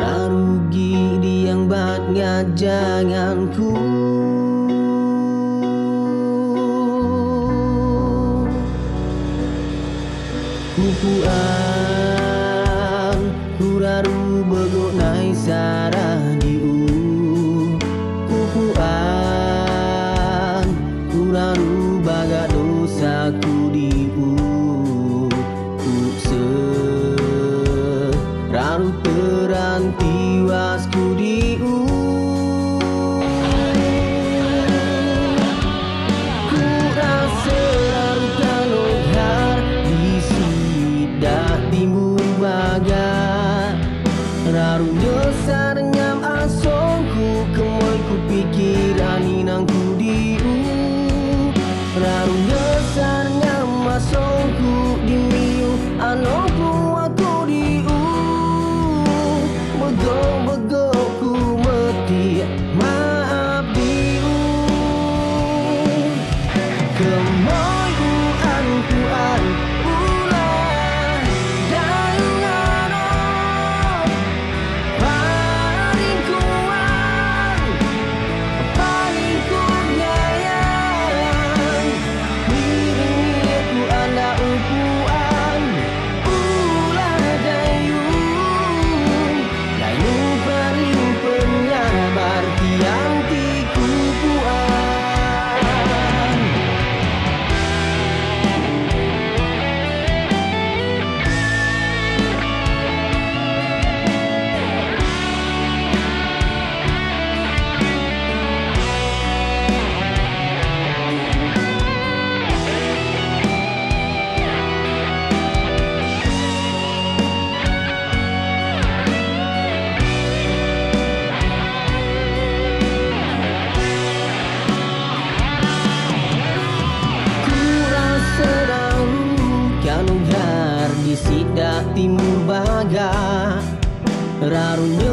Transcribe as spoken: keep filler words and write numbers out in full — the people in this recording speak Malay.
tak rugi diambat ngajanganku. Kupuan huraru begok nai sarah diu. Kupuan huraru baga dosaku diu. Raru peran tiwasku diu. Ku rasa raru kanogar isi dah timbul baga. Raru nyesar nyam asongku kemoy ku pikir aninangku diu. Raru nyesar nyam asongku dimiu anongku aku diu. Begok-begokku meti maaf diu. Kemoy uan-uan ulah dayangan paling kuat paling kuat nyayang diri ku anda upuan ulah dayu. Di sidak timur baga rarunya.